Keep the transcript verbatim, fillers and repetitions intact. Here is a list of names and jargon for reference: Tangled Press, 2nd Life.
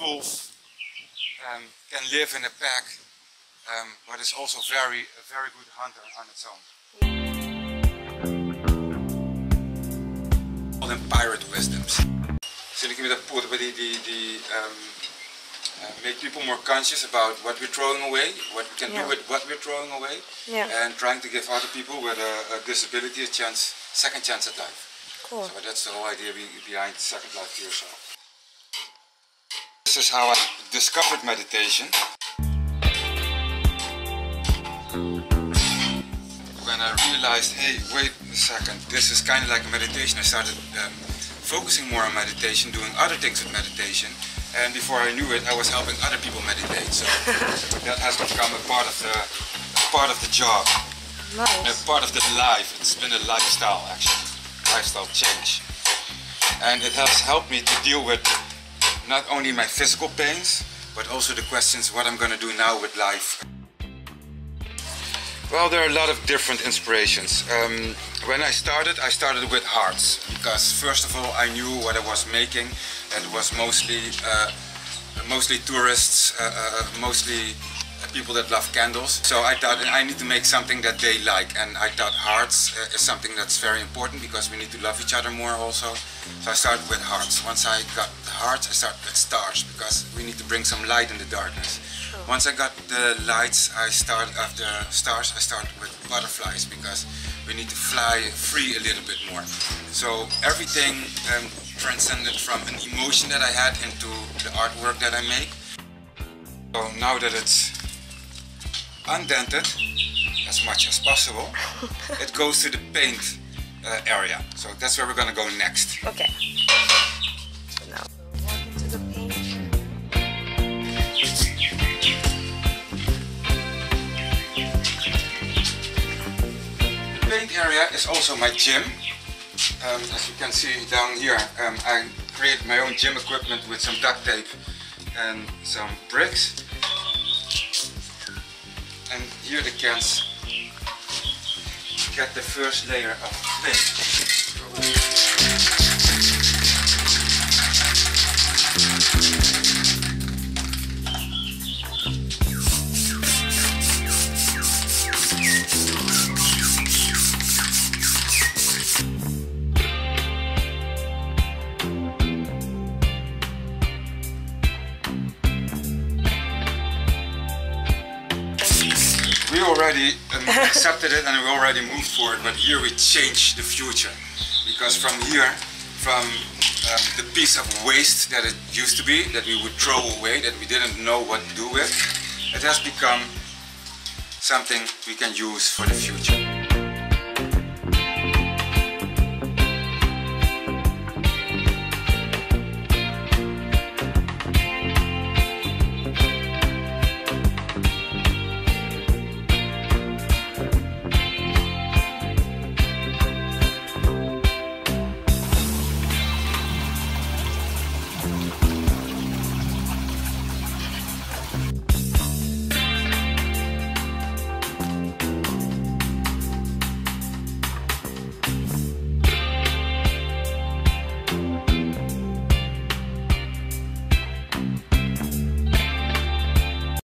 wolf um, can live in a pack, um, but is also very a very good hunter on its own. All them pirate wisdoms. Silicon with a put, but the the Uh, make people more conscious about what we're throwing away, what we can yeah. do with what we're throwing away, yeah. and trying to give other people with a, a disability a chance, second chance at life. Cool. So that's the whole idea behind Second Life Cure Cell. This is how I discovered meditation. When I realized, hey, wait a second, this is kind of like a meditation, I started um, focusing more on meditation, doing other things with meditation. And before I knew it, I was helping other people meditate. So that has become a part of the a part of the job, nice. A part of the life. It's been a lifestyle, actually, lifestyle change. And it has helped me to deal with not only my physical pains, but also the questions what I'm going to do now with life. Well, there are a lot of different inspirations. Um, when I started, I started with hearts because first of all, I knew what I was making. It was mostly uh, mostly tourists, uh, uh, mostly people that love candles. So I thought I need to make something that they like, and I thought hearts uh, is something that's very important because we need to love each other more also. So I started with hearts. Once I got the hearts, I started with stars because we need to bring some light in the darkness. Once I got the lights, I started after stars. I started with butterflies because we need to fly free a little bit more. So everything um, transcended from an emotion that I had into the artwork that I make. So now that it's undented as much as possible, it goes to the paint uh, area. So that's where we're gonna go next. Okay. So now we're walking to the paint. The paint area is also my gym. Um, as you can see down here, um, I create my own gym equipment with some duct tape and some bricks. And here the cans get the first layer of paint. Already um, accepted it and we already moved forward, but here we change the future because from here, from um, the piece of waste that it used to be, that we would throw away, that we didn't know what to do with, it has become something we can use for the future.